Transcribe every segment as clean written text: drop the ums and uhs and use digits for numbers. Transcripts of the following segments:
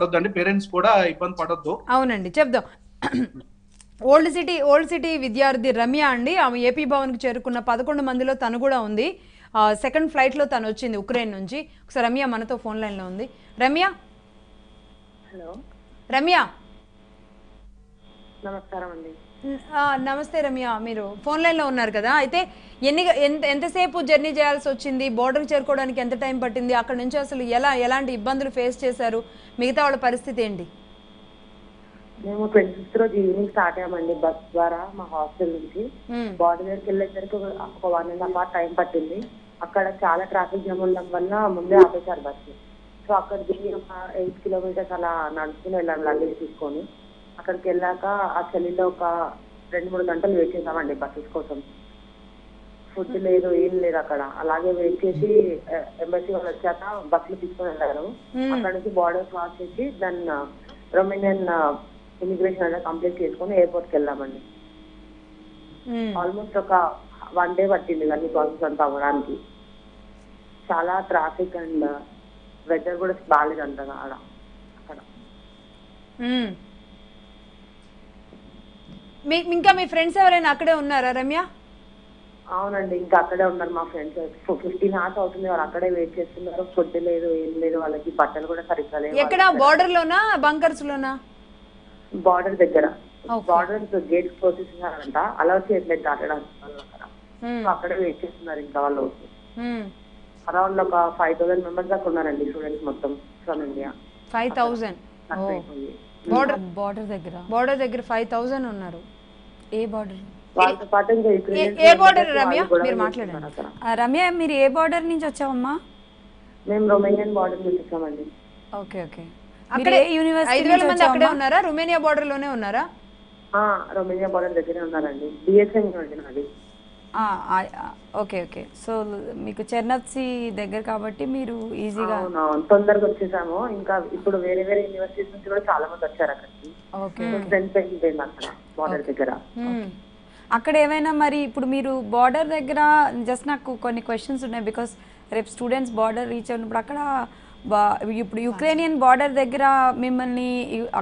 పడొద్దండి, parents కూడా ఇబ్బంది పడొద్దు. అవునండి, చెప్దాం. ఓల్డ్ సిటీ విద్యార్థి రమ్య అండి, ఆమె ఏపీ భవన్కి చేరుకున్న 11 మందిలో తను కూడా ఉంది. సెకండ్ ఫ్లైట్లో తను వచ్చింది ఉక్రెయిన్ నుంచి. ఒకసారి రమ్య మనతో ఫోన్ లైన్లో ఉంది. రమ్య, హలో. రమ్య నమస్కారం అండి. నమస్తే రమ్య, మీరు ఫోన్ లైన్లో ఉన్నారు కదా. అయితే ఎంతసేపు జర్నీ చేయాల్సి వచ్చింది? బోర్డర్కి చేరుకోవడానికి ఎంత టైం పట్టింది? అక్కడ నుంచి అసలు ఎలాంటి ఇబ్బందులు ఫేస్ చేశారు? మిగతా వాళ్ళ పరిస్థితి ఏంటి? మేము 26వ రోజు ఈవినింగ్ స్టార్ట్ అయ్యామండి బస్ ద్వారా మా హాస్టల్ నుంచి. బోర్డర్ దగ్గరికి వెళ్ళేసరికి 1.5 hour టైం పట్టింది. అక్కడ చాలా ట్రాఫిక్ జామ్ ఉండడం వల్ల ముందే ఆపేశారు బస్సు. సో అక్కడ దిగి 8 kilometers అలా నడుచుకుని వెళ్ళాము లగేజ్ తీసుకొని. అక్కడికి వెళ్ళాక ఆ చలిలో ఒక 2-3 గంటలు వెయిట్ చేసామండి బస్సెస్ కోసం. ఫుడ్ లేదు, ఏం లేదు అక్కడ. అలాగే వెయిట్ చేసి ఎంబసీ వాళ్ళు వచ్చాక బస్సులు తీసుకొని వెళ్ళారు. అక్కడ నుంచి బోర్డర్ క్రాస్ చేసి దాన్ని రొమేనియన్ ఇమిగ్రేషన్ అనేది కంప్లీట్ చేసుకుని ఎయిర్పోర్ట్కి వెళ్ళామండి. ఆల్మోస్ట్ ఒక 1 day పట్టింది అన్ని ప్రాసెస్ అంతా అవ్వడానికి. చాలా ట్రాఫిక్ అండ్ వెదర్ కూడా బాగాలేదు అంతగా అక్కడ. ఇంకా మీ ఫ్రెండ్స్ ఎవరైనా అక్కడే ఉన్నారా రమ్య? అవునండి, ఇంకా అక్కడే ఉన్నారు మా ఫ్రెండ్స్. 15 hours అవుతుంది వాళ్ళు అక్కడే వెయిట్ చేస్తున్నారు. ఫుడ్ లేదు, ఏం లేదు, వాళ్ళకి బట్టలు కూడా సరిగ్గా లేదు. ఎక్కడ, బోర్డర్ లోనా బంకర్స్ లోనా? బోర్డర్ దగ్గర, బోర్డర్ గేట్ క్లోజ్ చేస్తున్నారంట, అలౌ చేయట్లేదు దాటడానికి. అక్కడే వెయిట్ చేస్తున్నారు ఇంకా వాళ్ళు. అరౌండ్ ఒక 5,000 members దాకా ఉన్నారండి స్టూడెంట్స్ మొత్తం ఫ్రమ్ ఇండియా. 5,000 బోర్డర్ దగ్గర 5,000 ఉన్నారు. ఏ బోర్డర్? ఏ బోర్డర్ రమ్య మీరు మాట్లాడండి. రమ్య, మీరు ఏ బోర్డర్ నుంచి వచ్చామమ్మా? మేము రొమేనియన్ బోర్డర్ నుంచి వచ్చామండి. Okay, okay. అక్కడ యూనివర్సిటీ 5,000 మంది అక్కడే ఉన్నారా? రొమేనియా బోర్డర్ లోనే ఉన్నారా? రొమేనియా బోర్డర్ దగ్గరే ఉన్నారండి. బిఎస్ఎన్ యూనివర్సిటీ నాది. Okay, okay. సో మీకు చెర్నబ్సీ దగ్గర కాబట్టి మీరు ఈజీగా తొందరగా వచ్చేసాము. ఇంకా ఇప్పుడు వేరే వేరే యూనివర్సిటీస్ నుంచి కూడా చాలా మంది వచ్చారు అక్కడికి. బోర్డర్ దగ్గర అక్కడ ఏమైనా మరి ఇప్పుడు మీరు బోర్డర్ దగ్గర జస్ట్ నాకు కొన్ని క్వశ్చన్స్ ఉన్నాయి. బికాస్ రేపు స్టూడెంట్స్ బోర్డర్ రీచ్ అయినప్పుడు అక్కడ ఇప్పుడు యుక్రేనియన్ బోర్డర్ దగ్గర మిమ్మల్ని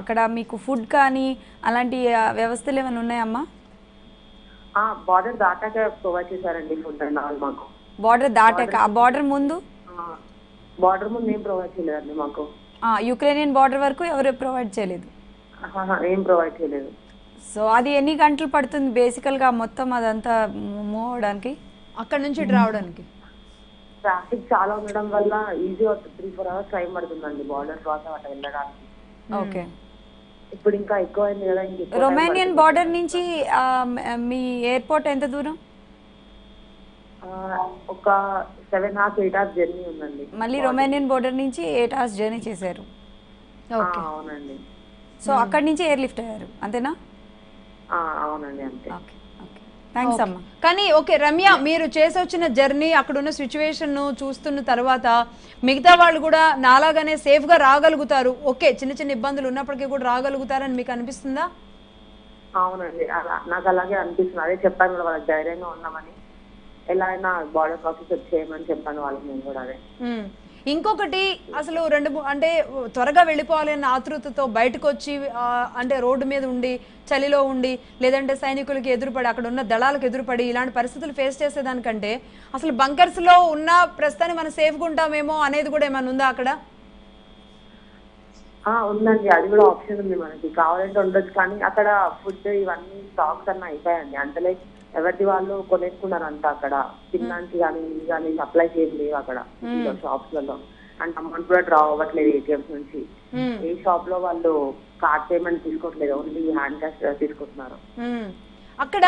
అక్కడ మీకు ఫుడ్ కానీ అలాంటి వ్యవస్థలు ఏమైనా ఉన్నాయమ్మా? బోర్డర్ దాటాక ప్రొవైడ్ చేశారండి ఫుడ్ అండ్ ఆల్ మాకు. బోర్డర్ దాటాక? బోర్డర్ ముందు ఏం ప్రొవైడ్ చేయలేదండి మాకు. యుక్రేనియన్ బోర్డర్ వరకు ఎవరు ప్రొవైడ్ చేయలేదు? ఏం ప్రొవైడ్ చేయలేదు. సో అది ఎన్ని గంటలు పడుతుంది బేసికల్ గా మొత్తం అదంతా మూవ్ అవడానికి, అక్కడ నుంచి రావడానికి? ట్రాఫిక్ చాలా ఉండడం వల్ల ఈజీ 3-4 hours టైం పడుతుందండి బోర్డర్ క్రాస్ అవ్వట వెళ్ళడానికి. ఓకే, ఇప్పుడు ఇంకా ఎక్కువైంది కదా. ఇంకా రొమేనియన్ బోర్డర్ నుంచి మీ ఎయిర్పోర్ట్ ఎంత దూరం? ఒక 7-8 hours జర్నీ ఉందండి. మళ్ళీ రొమేనియన్ బోర్డర్ నుంచి 8 hours జర్నీ చేశారు. ఓకే, అవునండి. సో అక్కడి నుంచి ఎయిర్ లిఫ్ట్ అయ్యారు అంతేనా? అవునండి, అంతే. ఓకే, ఓకే, థ్యాంక్స్ అమ్మా. కానీ ఓకే రమ్య, మీరు చేసి వచ్చిన జర్నీ, అక్కడ ఉన్న సిచ్యువేషన్ను చూస్తున్న తర్వాత మిగతా వాళ్ళు కూడా నాలాగానే సేఫ్గా రాగలుగుతారు, ఓకే చిన్న చిన్న ఇబ్బందులు ఉన్నప్పటికీ కూడా రాగలుగుతారని మీకు అనిపిస్తుందా? అవునండి, నాకు అలాగే అనిపిస్తుంది. అదే చెప్పాను కూడా వాళ్ళకి ధైర్యంగా ఉన్నామని, ఎలా అయినా బార్డర్ ప్రాసెస్ వచ్చేయమని చెప్పాను వాళ్ళకి నేను కూడా. అదే ఇంకొకటి, అసలు అంటే త్వరగా వెళ్ళిపోవాలి అన్న ఆతృతతో బయటకు వచ్చి అంటే రోడ్డు మీద ఉండి చలిలో ఉండి లేదంటే సైనికులకి ఎదురుపడి అక్కడ ఉన్న దళాలకు ఎదురుపడి ఇలాంటి పరిస్థితులు ఫేస్ చేసేదానికంటే అసలు బంకర్స్లో ఉన్న ప్రస్తుతాన్ని మనం సేఫ్గా ఉంటామేమో అనేది కూడా ఏమైనా ఉందా అక్కడ? ఉందండి, అది కూడా ఆప్షన్ ఉంది మనకి. కావాలంటే ఉండొచ్చు, కానీ అక్కడ ఫుడ్ ఇవన్నీ స్టాక్స్ అన్నీ అయిపోయాయండి. అంతలే ఎవరి వాళ్ళు కొనేసుకున్నారు అంతా అక్కడ. తినడానికి కానీ ఇది కానీ సప్లై చేయలేవు అక్కడ షాప్స్లలో. అండ్ అమౌంట్ కూడా డ్రా అవ్వట్లేదు ఏటీఎంస్ నుంచి. ఏ షాప్ లో వాళ్ళు కార్డ్ పేమెంట్ తీసుకోవట్లేదు, ఓన్లీ హ్యాండ్ క్యాష్ తీసుకుంటున్నారు. అక్కడ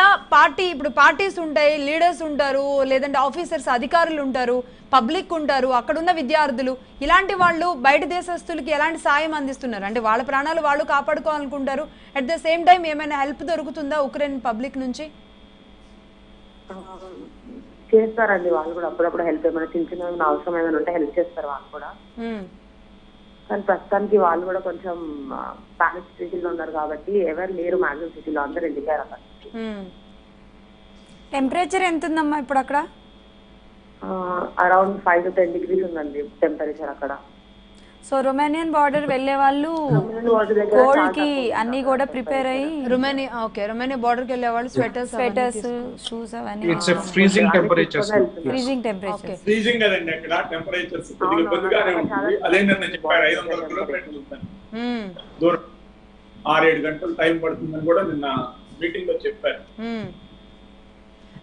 ఇప్పుడు పార్టీస్ ఉంటాయి, లీడర్స్ ఉంటారు, లేదంటే ఆఫీసర్స్ అధికారులు ఉంటారు, పబ్లిక్ ఉంటారు, అక్కడున్న విద్యార్థులు, ఇలాంటి వాళ్ళు బయట దేశస్తులకి ఎలాంటి సాయం అందిస్తున్నారు? అంటే వాళ్ళ ప్రాణాలు వాళ్ళు కాపాడుకోవాలనుకుంటారు, అట్ ద సేమ్ టైం ఏమైనా హెల్ప్ దొరుకుతుందా ఉక్రెయిన్ పబ్లిక్ నుంచి? చేస్తారండి వాళ్ళు కూడా అప్పుడప్పుడు హెల్ప్. ఏమైనా చిన్న చిన్న అవసరం ఏమైనా ఉంటే హెల్ప్ చేస్తారు వాళ్ళు కూడా. కానీ ప్రస్తుతానికి వాళ్ళు కూడా కొంచెం ప్యానిక్ సిటీలో ఉన్నారు కాబట్టి ఎవరు లేరు మ్యాక్సిమం సిటీలో, అందరూ వెళ్ళిపోయారు అక్కడ. టెంపరేచర్ ఎంత ఉందమ్మా ఇప్పుడు అక్కడ? అరౌండ్ 5 to 10 degrees ఉందండి టెంపరేచర్ అక్కడ. సో రొమేనియన్ బార్డర్ వెళ్ళే వాళ్ళు కోల్డ్ కి అన్ని కూడా ప్రిపేర్ అయ్యి రొమేనియా ఓకే రొమేనియా బార్డర్ కి వెళ్ళే వాళ్ళు స్వెటర్స్ షూస్ అవన్నీ ఇట్స్ ఫ్రీజింగ్ టెంపరేచర్ అదండి అక్కడ టెంపరేచర్స్ కొద్దిగా పొందుగానే ఉంటుంది అదేన నేను చెప్పారు 500 కిలోమీటర్లు ఉంటాను దూరం 6-7 గంటలు టైం పడుతుందని కూడా నిన్న మీటింగ్ లో చెప్పారు.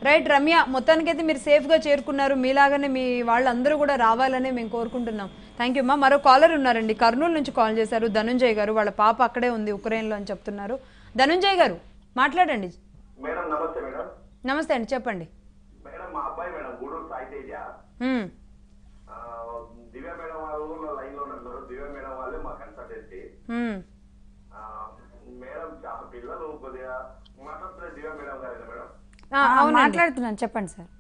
రైట్ రమ్య, మొత్తానికైతే మీరు సేఫ్ గా చేరుకున్నారు. మీలాగానే మీ వాళ్ళందరూ కూడా రావాలని మేము కోరుకుంటున్నాం. థ్యాంక్ యూ అమ్మా. మరో కాలర్ ఉన్నారండి, కర్నూలు నుంచి కాల్ చేశారు ధనుంజయ్ గారు. వాళ్ళ పాప అక్కడే ఉంది ఉక్రెయిన్ లో అని చెప్తున్నారు. ధనుంజయ్ గారు మాట్లాడండి. నమస్తే అండి, చెప్పండి. మాట్లాడుతున్నాను, చెప్పండి సార్.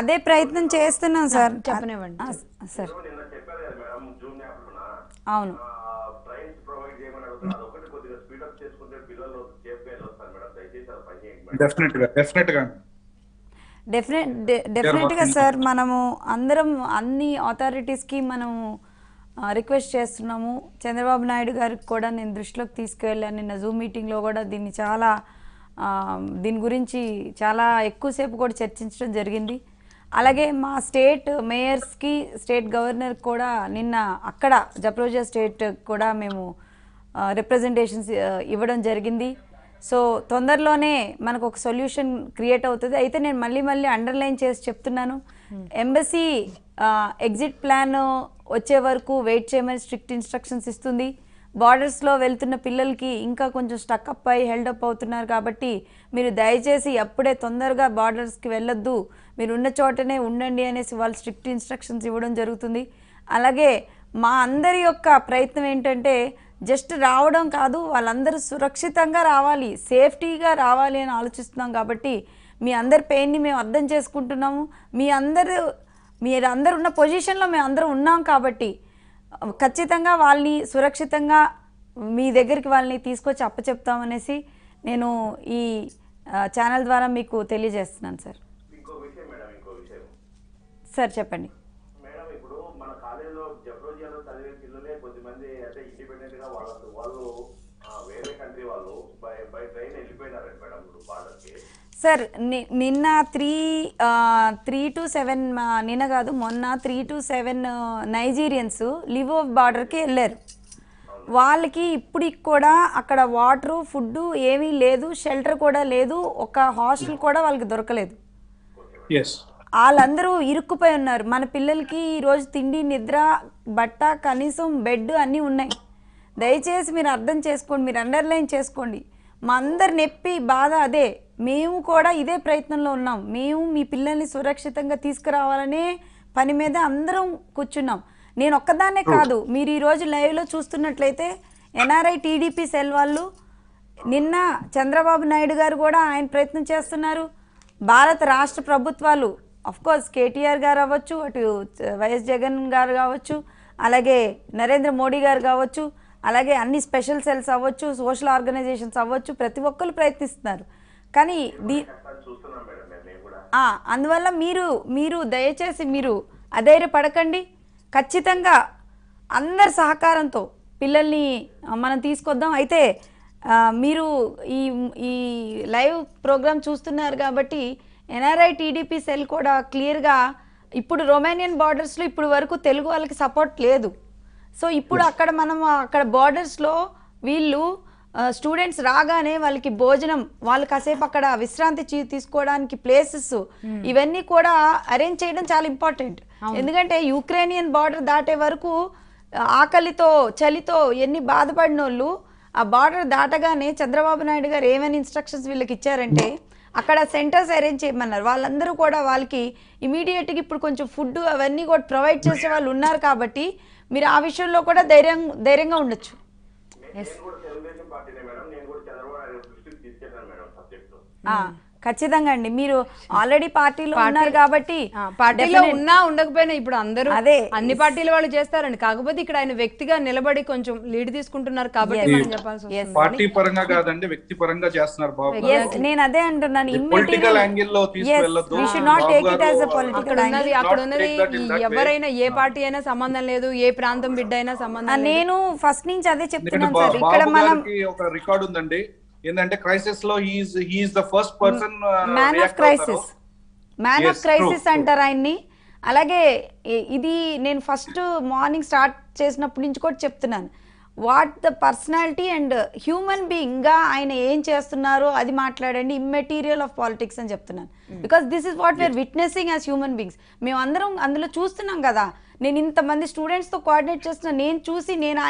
అదే ప్రయత్నం చేస్తున్నాం సార్, చెప్పనివ్వండి సార్. అవును, డెఫినెట్గా సార్. మనము అందరం అన్ని అథారిటీస్కి మనము రిక్వెస్ట్ చేస్తున్నాము. చంద్రబాబు నాయుడు గారికి కూడా నేను దృష్టిలోకి తీసుకువెళ్ళాను. నిన్న జూమ్ మీటింగ్లో కూడా దీని గురించి చాలా ఎక్కువసేపు కూడా చర్చించడం జరిగింది. అలాగే మా స్టేట్ మేయర్స్కి, స్టేట్ గవర్నర్కి కూడా నిన్న అక్కడ జప్రోజా స్టేట్ కూడా మేము రిప్రజెంటేషన్స్ ఇవ్వడం జరిగింది. సో తొందరలోనే మనకు ఒక సొల్యూషన్ క్రియేట్ అవుతుంది. అయితే నేను మళ్ళీ అండర్లైన్ చేసి చెప్తున్నాను, ఎంబసీ ఎగ్జిట్ ప్లాన్ వచ్చే వరకు వెయిట్ చేయమని స్ట్రిక్ట్ ఇన్స్ట్రక్షన్స్ ఇస్తుంది. బార్డర్స్లో వెళ్తున్న పిల్లలకి ఇంకా కొంచెం స్టక్అప్ అయ్యి హెల్డప్ అవుతున్నారు కాబట్టి మీరు దయచేసి అప్పుడే తొందరగా బార్డర్స్కి వెళ్ళొద్దు, మీరు ఉన్న చోటనే ఉండండి అనేసి వాళ్ళు స్ట్రిక్ట్ ఇన్స్ట్రక్షన్స్ ఇవ్వడం జరుగుతుంది. అలాగే మా అందరి యొక్క ప్రయత్నం ఏంటంటే జస్ట్ రావడం కాదు, వాళ్ళందరూ సురక్షితంగా రావాలి, సేఫ్టీగా రావాలి అని ఆలోచిస్తున్నాం. కాబట్టి మీ అందరి పెయిన్ని మేము అర్థం చేసుకుంటున్నాము. మీరందరూ ఉన్న పొజిషన్లో మేము అందరం ఉన్నాం కాబట్టి ఖచ్చితంగా వాళ్ళని సురక్షితంగా మీ దగ్గరికి వాళ్ళని తీసుకొచ్చి అప్పచెప్తామనేసి నేను ఈ ఛానల్ ద్వారా మీకు తెలియజేస్తున్నాను సార్. సార్ చెప్పండి. సార్ నిన్న 3-7 నిన్న కాదు మొన్న 3-7 నైజీరియన్స్ లివో బార్డర్కి వెళ్ళారు. వాళ్ళకి ఇప్పటికి కూడా అక్కడ వాటరు, ఫుడ్ ఏమీ లేదు, షెల్టర్ కూడా లేదు, ఒక హాస్టల్ కూడా వాళ్ళకి దొరకలేదు. వాళ్ళందరూ ఇరుక్కుపోయి ఉన్నారు. మన పిల్లలకి ఈరోజు తిండి, నిద్ర, బట్ట, కనీసం బెడ్ అన్నీ ఉన్నాయి. దయచేసి మీరు అర్థం చేసుకోండి, మీరు అండర్లైన్ చేసుకోండి. మా అందరి నొప్పి, బాధ అదే. మేము కూడా ఇదే ప్రయత్నంలో ఉన్నాం. మేము మీ పిల్లల్ని సురక్షితంగా తీసుకురావాలనే పని మీద అందరం కూర్చున్నాం. నేను ఒక్కదాన్నే కాదు, మీరు ఈరోజు లైవ్లో చూస్తున్నట్లయితే ఎన్ఆర్ఐ టీడీపీ సెల్ వాళ్ళు, నిన్న చంద్రబాబు నాయుడు గారు కూడా ఆయన ప్రయత్నం చేస్తున్నారు. భారత రాష్ట్ర ప్రభుత్వాలు, అఫ్కోర్స్ కేటీఆర్ గారు అవ్వచ్చు, అటు వైఎస్ జగన్ గారు కావచ్చు, అలాగే నరేంద్ర మోడీ గారు కావచ్చు, అలాగే అన్ని స్పెషల్ సెల్స్ అవ్వచ్చు, సోషల్ ఆర్గనైజేషన్స్ అవ్వచ్చు, ప్రతి ఒక్కరు ప్రయత్నిస్తున్నారు. కానీ అందువల్ల మీరు దయచేసి మీరు అధైర్యపడకండి. ఖచ్చితంగా అందరి సహకారంతో పిల్లల్ని మనం తీసుకొద్దాం. అయితే మీరు ఈ లైవ్ ప్రోగ్రామ్ చూస్తున్నారు కాబట్టి ఎన్ఆర్ఐ టీడీపీ సెల్ కూడా క్లియర్గా ఇప్పుడు రొమేనియన్ బార్డర్స్లో ఇప్పుడు వరకు తెలుగు వాళ్ళకి సపోర్ట్ లేదు. సో ఇప్పుడు అక్కడ మనం అక్కడ బార్డర్స్లో వీళ్ళు స్టూడెంట్స్ రాగానే వాళ్ళకి భోజనం, వాళ్ళు కాసేపు అక్కడ విశ్రాంతి తీసుకోవడానికి ప్లేసెస్ ఇవన్నీ కూడా అరేంజ్ చేయడం చాలా ఇంపార్టెంట్. ఎందుకంటే యుక్రేనియన్ బార్డర్ దాటే వరకు ఆకలితో, చలితో ఎన్ని బాధపడినోళ్ళు ఆ బార్డర్ దాటగానే చంద్రబాబు నాయుడు గారు ఏమైనా ఇన్స్ట్రక్షన్స్ వీళ్ళకి ఇచ్చారంటే అక్కడ సెంటర్స్ అరేంజ్ చేయమన్నారు. వాళ్ళందరూ కూడా వాళ్ళకి ఇమీడియట్గా ఇప్పుడు కొంచెం ఫుడ్ అవన్నీ కూడా ప్రొవైడ్ చేసే వాళ్ళు ఉన్నారు. కాబట్టి మీరు ఆ విషయంలో కూడా ధైర్యంగా ఉండొచ్చు. ఖచ్చితంగా అండి. మీరు ఆల్రెడీ పార్టీలో ఉన్నారు కాబట్టి పార్టీలో ఉన్నా ఉండకపోయినా ఇప్పుడు అందరూ అదే అన్ని పార్టీల వాళ్ళు చేస్తారండి. కాకపోతే ఇక్కడ ఆయన వ్యక్తిగా నిలబడి కొంచెం లీడ్ తీసుకుంటున్నారు కాబట్టి మనం చెప్పాల్సి వస్తుంది. పార్టీ పరంగా కాదండి, వ్యక్తి పరంగా చేస్తున్నారు బాబు. yes నేను అదే అంటున్నాను. పొలిటికల్ యాంగిల్ లో తీసుకెళ్ళొద్దు. we should not take it as a political angle. అక్కడ ఉన్నది ఎవరైనా ఏ పార్టీ అయినా సంబంధం లేదు, ఏ ప్రాంతం బిడ్డ అయినా సంబంధం. నేను ఫస్ట్ నుంచి అదే చెప్తున్నాను సార్. ఇక్కడ మనం ఒక రికార్డ్ ఉందండి ఏంటంటే క్రైసిస్ లో he is the first person man of crisis అంటారు ఆయన్ని. అలాగే ఇది నేను ఫస్ట్ మార్నింగ్ స్టార్ట్ చేసినప్పటి నుంచి కూడా చెప్తున్నాను. What the personality and human being గా ఆయన ఏం చేస్తున్నారో అది మాట్లాడండి. ఇమ్మెటీరియల్ ఆఫ్ పాలిటిక్స్ అని చెప్తున్నాను. Because this is what we are witnessing as human beings. మేము అందరం అందులో చూస్తున్నాం కదా. నేను ఇంతమంది స్టూడెంట్స్తో కోఆర్డినేట్ చేస్తున్నాను. నేను చూసి నేను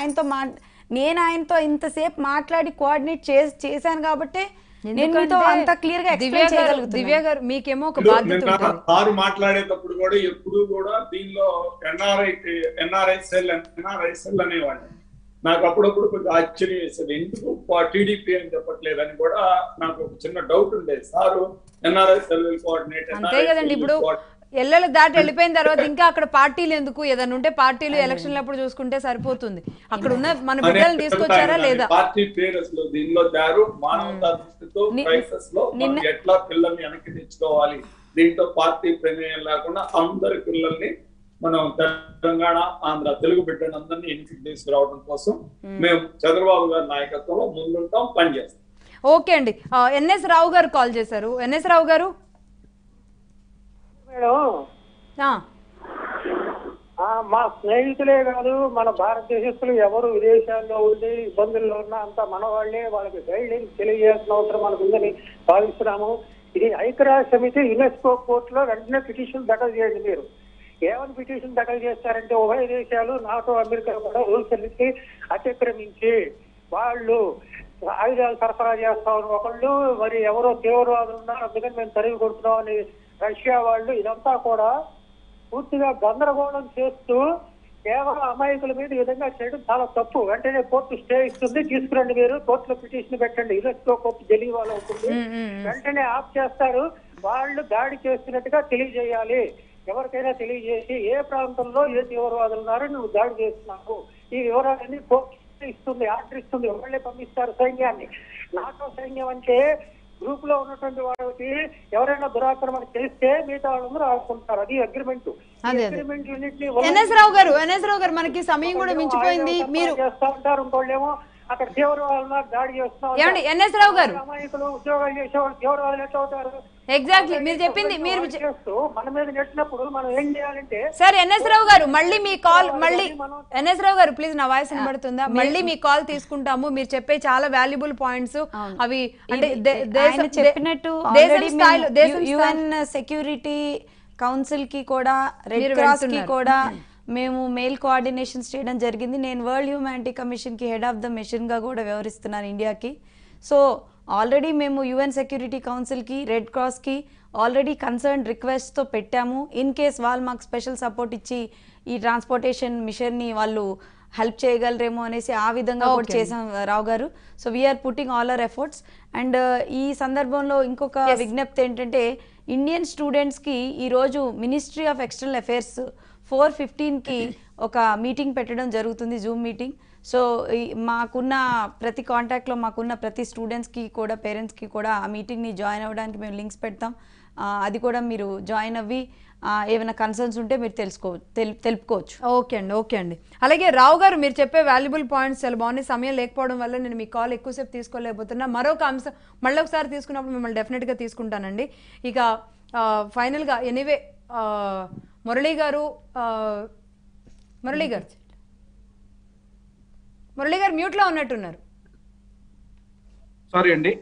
ఆయనతో ఇంతసేపు మాట్లాడి కోఆర్డినేట్ చేశాను కాబట్టి మీకేమో ఒక సారు మాట్లాడేటప్పుడు కూడా ఎప్పుడు కూడా దీనిలో ఎన్ఆర్ఐ సెల్ అనేవాడి. నాకు అప్పుడప్పుడు కొంచెం ఆశ్చర్యం వేసేది, ఎందుకు టీడీపీ అని చెప్పట్లేదు అని కూడా నాకు ఒక చిన్న డౌట్ ఉండేది. సారు ఎన్ఆర్ఐ సెల్ కోఆర్డినేట్ అంతే కదండి. ఇప్పుడు ఎల్లలు దాటి వెళ్ళిపోయిన తర్వాత ఇంకా అక్కడ పార్టీలు ఎందుకు? ఏదన్నా ఉంటే పార్టీలు ఎలక్షన్లు అప్పుడు చూసుకుంటే సరిపోతుంది. అక్కడ ఉన్న మన బిడ్డలు తీసుకొచ్చారా లేదా? పార్టీ పేరు అసలు దీనిలో దారు మానవతా దృష్టితో క్రైసిస్ లో మనం ఎట్లా పిల్లల్ని వెనక్కి తెచ్చుకోవాలి, దీంతో పార్టీ ప్రమేయం లేకుండా అందరి పిల్లల్ని మనం తెలంగాణ ఆంధ్ర తెలుగు బిడ్డలందరినీ ఎన్నికలు తీసుకురావడం కోసం మేము చంద్రబాబు గారి నాయకత్వంలో ముందుంటాం, పనిచేస్తాం. ఓకే అండి. ఎన్ఎస్ రావు గారు కాల్ చేశారు. ఎన్ఎస్ రావు గారు, మా స్నేహితులే కాదు మన భారతదేశస్తులు ఎవరు విదేశాల్లో ఉండి ఇబ్బందుల్లో ఉన్నా అంతా మన వాళ్ళే, వాళ్ళకి గైడ్లైన్స్ తెలియజేయాల్సిన అవసరం మనకు ఉందని భావిస్తున్నాము. ఇది ఐక్యరాజ్య సమితి యునెస్కో కోర్టులో వెంటనే పిటిషన్ దాఖలు చేయండి. మీరు ఏమని పిటిషన్ దాఖలు చేస్తారంటే, ఉభయ దేశాలు నాటో అమెరికా కూడా రూల్స్ అన్నింటినీ అతిక్రమించి వాళ్ళు ఆయుధాలు సరఫరా చేస్తా ఉన్నారు. ఒకళ్ళు మరి ఎవరో తీవ్రవాదులు ఉన్నారు అందుకని మేము తరిగి కొడుతున్నాం అని రష్యా వాళ్ళు, ఇదంతా కూడా పూర్తిగా గందరగోళం చేస్తూ కేవలం అమాయకుల మీద ఈ విధంగా చేయడం చాలా తప్పు. వెంటనే కోర్టు స్టే ఇస్తుంది, తీసుకురండి. మీరు కోర్టులో పిటిషన్ పెట్టండి. యునెస్కో కోర్టు ఢిల్లీ వాళ్ళు అవుతుంది, వెంటనే ఆఫ్ చేస్తారు. వాళ్ళు దాడి చేస్తున్నట్టుగా తెలియజేయాలి, ఎవరికైనా తెలియజేసి ఏ ప్రాంతంలో ఏ తీవ్రవాదులు ఉన్నారో నువ్వు దాడి చేస్తున్నావు, ఈ వివరాలన్నీ కోర్టు ఇస్తుంది, ఆర్డర్ ఇస్తుంది. వాళ్ళే పంపిస్తారు సైన్యాన్ని. నాటో సైన్యం అంటే గ్రూప్ లో ఉన్నటువంటి వాళ్ళకి ఎవరైనా దురాక్రమణ చేస్తే మిగతా వాళ్ళందరూ ఆడుకుంటారు. అది అగ్రిమెంట్. ఎన్ఎస్ రావు గారు మనకి సమయం కూడా మించిపోయింది. మీరు చేస్తా ఉంటారు, ఇంకోళ్ళేమో అక్కడ తీవ్రవాదులు దాడి చేస్తున్నారు. ఎన్ఎస్ రావు గారు, అమాయకులు ఉద్యోగాలు చేసేవాళ్ళు తీవ్రవాదులు ఎట్లా అవుతారు? ఎగ్జాక్ట్లీ మీరు చెప్పింది. మీరు మన మీద నెట్టినప్పుడు మనం ఏం చేయాలంటే, సరే ఎన్ఎస్ రావు గారు మళ్ళీ మీ కాల్, మళ్ళీ ఎన్ఎస్ రావు గారు ప్లీజ్, నా వాయిస్ వినబడుతుందా? మళ్ళీ మీ కాల్ తీసుకుంటాము. మీరు చెప్పే చాలా వాల్యుబుల్ పాయింట్స్ అవి. అంటే చెప్పినట్టు యుఎన్ సెక్యూరిటీ కౌన్సిల్ కి కూడా రెడ్ క్రాస్ కి కూడా మేము మెయిల్ కోఆర్డినేషన్స్ చేయడం జరిగింది. నేను వరల్డ్ హ్యూమానిటీ కమిషన్ కి హెడ్ ఆఫ్ ద మిషన్ గా కూడా వ్యవహరిస్తున్నాను ఇండియాకి. సో ఆల్రెడీ మేము యుఎన్ సెక్యూరిటీ కౌన్సిల్కి రెడ్ క్రాస్కి ఆల్రెడీ కన్సర్న్ రిక్వెస్ట్తో పెట్టాము. ఇన్ కేస్ వాళ్ళు మాకు స్పెషల్ సపోర్ట్ ఇచ్చి ఈ ట్రాన్స్పోర్టేషన్ మిషన్ని వాళ్ళు హెల్ప్ చేయగలరేమో అనేసి ఆ విధంగా కూడా చేసాం రావు గారు. So we are putting all our efforts. And ఈ సందర్భంలో ఇంకొక విజ్ఞప్తి ఏంటంటే, ఇండియన్ స్టూడెంట్స్కి ఈరోజు మినిస్ట్రీ ఆఫ్ ఎక్స్టర్నల్ అఫైర్స్ 4:15కి ఒక మీటింగ్ పెట్టడం జరుగుతుంది, జూమ్ మీటింగ్. సో మాకున్న ప్రతి కాంటాక్ట్లో మాకున్న ప్రతి స్టూడెంట్స్కి కూడా పేరెంట్స్కి కూడా ఆ మీటింగ్ని జాయిన్ అవ్వడానికి మేము లింక్స్ పెడతాం. అది కూడా మీరు జాయిన్ అవ్వి ఏమైనా కన్సర్న్స్ ఉంటే మీరు తెలుపుకోవచ్చు. ఓకే అండి, ఓకే అండి. అలాగే రావు గారు మీరు చెప్పే వాల్యుబుల్ పాయింట్స్ చాలా బాగున్నాయి. సమయం లేకపోవడం వల్ల నేను మీ కాల్ ఎక్కువసేపు తీసుకోలేకపోతున్నా. మరొక అంశం మళ్ళీ ఒకసారి తీసుకున్నప్పుడు మిమ్మల్ని డెఫినెట్గా తీసుకుంటానండి. ఇక ఫైనల్గా ఎనీవే మురళీ గారు మ్యూట్లో ఉన్నట్టున్నారు. సారీ అండి.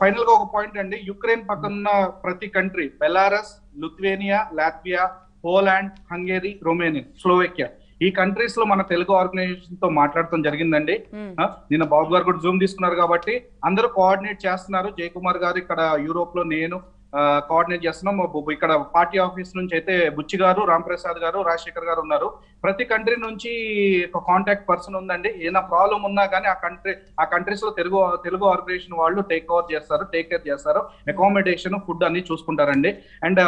ఫైనల్ గా ఒక పాయింట్ అండి. యుక్రెయిన్ పక్కనున్న ప్రతి country, Belarus, Lithuania, Latvia, Poland, Hungary, Romania, Slovakia, ఈ కంట్రీస్ లో మన తెలుగు ఆర్గనైజేషన్ తో మాట్లాడటం జరిగిందండి. నిన్న బాబు గారు కూడా జూమ్ తీసుకున్నారు కాబట్టి అందరూ కోఆర్డినేట్ చేస్తున్నారు. జయకుమార్ గారు ఇక్కడ యూరోప్ లో, నేను కోఆర్డినేట్ చేస్తున్నాం. ఇక్కడ పార్టీ ఆఫీస్ నుంచి అయితే బుచ్చి గారు, రాంప్రసాద్ గారు, రాజశేఖర్ గారు ఉన్నారు. ప్రతి కంట్రీ నుంచి ఒక కాంటాక్ట్ పర్సన్ ఉందండి. ఏదైనా ప్రాబ్లం ఉన్నా కానీ ఆ కంట్రీస్ లో తెలుగు ఆర్గనైజేషన్ వాళ్ళు టేక్ కేర్ చేస్తారు. అకామిడేషన్, ఫుడ్ అన్ని చూసుకుంటారండి. And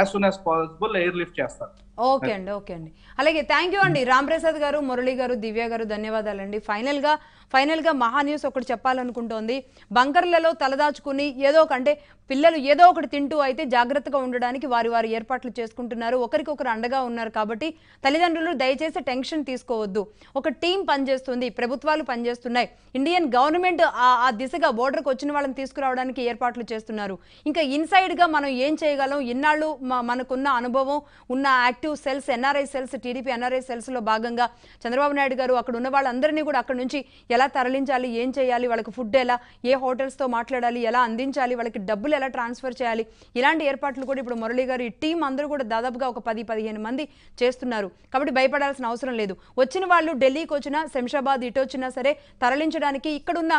as soon as possible air lift చేస్తారు. ఓకే అండి, ఓకే అండి, అలాగే థ్యాంక్ యూ అండి రాంప్రసాద్ గారు, మురళి గారు, దివ్య గారు, ధన్యవాదాలండి. ఫైనల్గా మహా న్యూస్ ఒకటి చెప్పాలనుకుంటోంది. బంకర్లలో తలదాచుకుని ఏదో కంటే పిల్లలు ఏదో ఒకటి తింటూ అయితే జాగ్రత్తగా ఉండడానికి వారి ఏర్పాట్లు చేసుకుంటున్నారు, ఒకరికొకరు అండగా ఉన్నారు. కాబట్టి తల్లిదండ్రులు దయచేసి టెన్షన్ తీసుకోవద్దు. ఒక టీం పనిచేస్తుంది, ప్రభుత్వాలు పనిచేస్తున్నాయి, ఇండియన్ గవర్నమెంట్ ఆ దిశగా బోర్డర్కి వచ్చిన వాళ్ళని తీసుకురావడానికి ఏర్పాట్లు చేస్తున్నారు. ఇంకా ఇన్సైడ్గా మనం ఏం చేయగలం? ఇన్నాళ్ళు మనకున్న అనుభవం ఉన్న active cells, NRI cells, TDP NRI సెల్స్లో భాగంగా చంద్రబాబు నాయుడు గారు అక్కడ ఉన్న వాళ్ళందరినీ కూడా అక్కడ నుంచి ఎలా తరలించాలి, ఏం చేయాలి, వాళ్ళకి ఫుడ్ ఎలా, ఏ హోటల్స్తో మాట్లాడాలి, ఎలా అందించాలి, వాళ్ళకి డబ్బులు ఎలా ట్రాన్స్ఫర్ చేయాలి, ఇలాంటి ఏర్పాట్లు కూడా ఇప్పుడు మురళి గారు ఈ టీం అందరూ కూడా దాదాపుగా ఒక 10-15 మంది చేస్తున్నారు. కాబట్టి భయపడాల్సిన అవసరం లేదు. వచ్చిన వాళ్ళు ఢిల్లీకి వచ్చినా, శంషాబాద్ ఇటు వచ్చినా సరే తరలించడానికి ఇక్కడున్న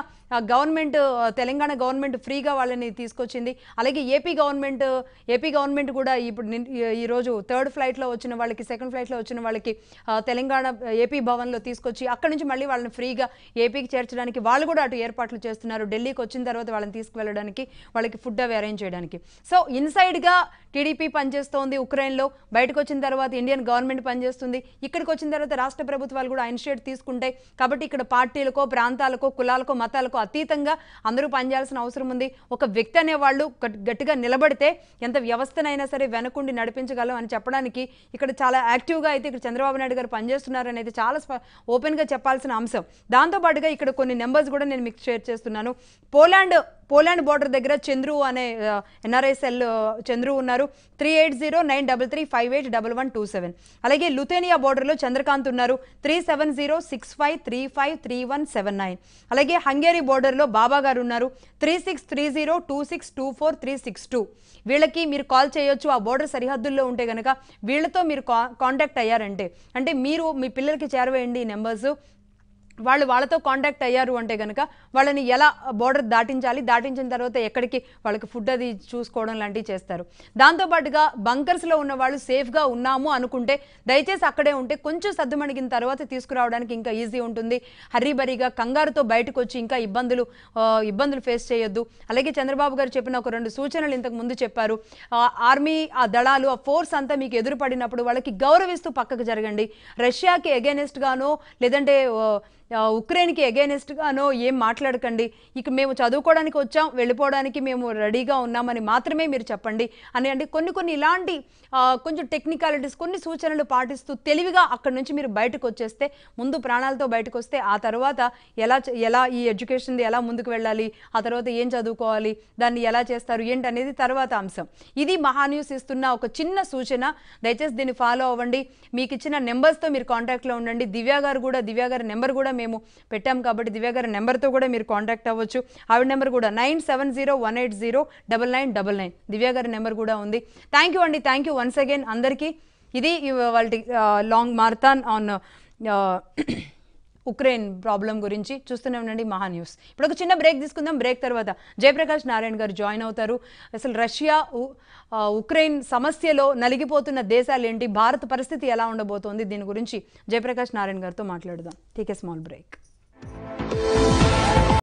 గవర్నమెంట్, తెలంగాణ గవర్నమెంట్ ఫ్రీగా వాళ్ళని తీసుకొచ్చింది. అలాగే ఏపీ గవర్నమెంట్ కూడా ఇప్పుడు ఈరోజు థర్డ్ ఫ్లైట్లో వచ్చిన వాళ్ళకి, సెకండ్ ఫ్లైట్లో వచ్చిన వాళ్ళకి తెలంగాణ ఏపీ భవన్లో తీసుకొచ్చి అక్కడి నుంచి మళ్ళీ వాళ్ళని ఫ్రీగా ఏపీకి చేర్చడానికి వాళ్ళు కూడా అటు ఏర్పాట్లు చేస్తున్నారు. ఢిల్లీకి వచ్చిన తర్వాత వాళ్ళని తీసుకువెళ్ళడానికి, వాళ్ళకి ఫుడ్ అవి అరేంజ్ చేయడానికి. సో ఇన్సైడ్గా టీడీపీ పనిచేస్తోంది ఉక్రెయిన్లో, బయటకు వచ్చిన తర్వాత ఇండియన్ గవర్నమెంట్ పనిచేస్తుంది, ఇక్కడికి వచ్చిన తర్వాత రాష్ట్ర ప్రభుత్వాలు కూడా ఇనిషియేట్ తీసుకుంటాయి. కాబట్టి ఇక్కడ పార్టీలకో, ప్రాంతాలకో, కులాలకో, మతాలకో అతీతంగా అందరూ పనిచేయాల్సిన అవసరం ఉంది. ఒక వ్యక్తి అనేవాళ్ళు గట్టిగా నిలబడితే ఎంత వ్యవస్థనైనా సరే వెనకుండి నడిపించగలం అని చెప్పడానికి ఇక్కడ చాలా యాక్టివ్గా అయితే ఇక్కడ చంద్రబాబు నాయుడు గారు పనిచేస్తున్నారని అయితే చాలా ఓపెన్గా చెప్పాల్సిన అంశం. దాంతోపాటుగా ఇక్కడ కొన్ని నెంబర్స్ కూడా నేను మీకు షేర్ చేస్తున్నాను. పోలాండ్ బోర్డర్ దగ్గర చంద్రు అనే ఎన్ఆర్ఐ సెల్ చంద్రు ఉన్నారు. 380933581127. అలాగే లుథేనియా బోర్డర్లో చంద్రకాంత్ ఉన్నారు, 3706535317. అలాగే హంగేరీ బోర్డర్లో బాబా గారు ఉన్నారు, 36302624. వీళ్ళకి మీరు కాల్ చేయొచ్చు. ఆ బోర్డర్ సరిహద్దుల్లో ఉంటే కనుక వీళ్ళతో మీరు కాంటాక్ట్ అయ్యారంటే, అంటే మీరు మీ పిల్లలకి చేరవేయండి ఈ నెంబర్స్. వాళ్ళతో కాంటాక్ట్ అయ్యారు అంటే కనుక వాళ్ళని ఎలా బోర్డర్ దాటించాలి, దాటించిన తర్వాత ఎక్కడికి వాళ్ళకి ఫుడ్ అది చూసుకోవడం లాంటివి చేస్తారు. దాంతోపాటుగా బంకర్స్లో ఉన్న వాళ్ళు సేఫ్గా ఉన్నాము అనుకుంటే దయచేసి అక్కడే ఉంటే కొంచెం సర్దుమణిగిన తర్వాత తీసుకురావడానికి ఇంకా ఈజీ ఉంటుంది. హర్రీబరీగా కంగారుతో బయటకు వచ్చి ఇంకా ఇబ్బందులు ఫేస్ చేయొద్దు. అలాగే చంద్రబాబు గారు చెప్పిన ఒక 2 సూచనలు ఇంతకు ముందు చెప్పారు. ఆర్మీ, ఆ దళాలు, ఆ ఫోర్స్ అంతా మీకు ఎదురుపడినప్పుడు వాళ్ళకి గౌరవిస్తూ పక్కకు జరగండి. రష్యాకి అగైనెస్ట్గానో లేదంటే ఉక్రెయిన్కి అగైనెస్ట్గానో ఏం మాట్లాడకండి. ఇక మేము చదువుకోవడానికి వచ్చాం, వెళ్ళిపోవడానికి మేము రెడీగా ఉన్నామని మాత్రమే మీరు చెప్పండి అని. అంటే కొన్ని ఇలాంటి కొంచెం టెక్నికాలిటీస్, కొన్ని సూచనలు పాటిస్తూ తెలివిగా అక్కడ నుంచి మీరు బయటకు వచ్చేస్తే, ముందు ప్రాణాలతో బయటకు వస్తే ఆ తర్వాత ఎలా ఈ ఎడ్యుకేషన్ది ఎలా ముందుకు వెళ్ళాలి, ఆ తర్వాత ఏం చదువుకోవాలి, దాన్ని ఎలా చేస్తారు ఏంటి అనేది తర్వాత అంశం. ఇది మహా న్యూస్ ఇస్తున్న ఒక చిన్న సూచన. దయచేసి దీన్ని ఫాలో అవ్వండి. మీకు ఇచ్చిన నెంబర్స్తో మీరు కాంటాక్ట్లో ఉండండి. దివ్య గారి నెంబర్ కూడా మేము పెట్టాం కాబట్టి దివ్య గారి నెంబర్తో కూడా మీరు కాంటాక్ట్ అవ్వచ్చు. ఆవిడ నెంబర్ కూడా 9701809999. దివ్య గారి నెంబర్ కూడా ఉంది. థ్యాంక్ యూ అండి, థ్యాంక్ యూ వన్స్ అగైన్ అందరికీ. ఇది వాళ్ళ long marathon on Ukraine problem గురించి చూస్తూనే ఉండండి మహా న్యూస్. ఇప్పుడు ఒక చిన్న బ్రేక్ తీసుకుందాం. బ్రేక్ తర్వాత జయప్రకాష్ నారాయణ గారు జాయిన్ అవుతారు. అసలు రష్యా ఉక్రెయిన్ సమస్యలో నలిగిపోతున్న దేశాలు ఏంటి, భారత్ పరిస్థితి ఎలా ఉండబోతోంది, దీని గురించి జయప్రకాష్ నారాయణ గారితో మాట్లాడుదాం. Take small break.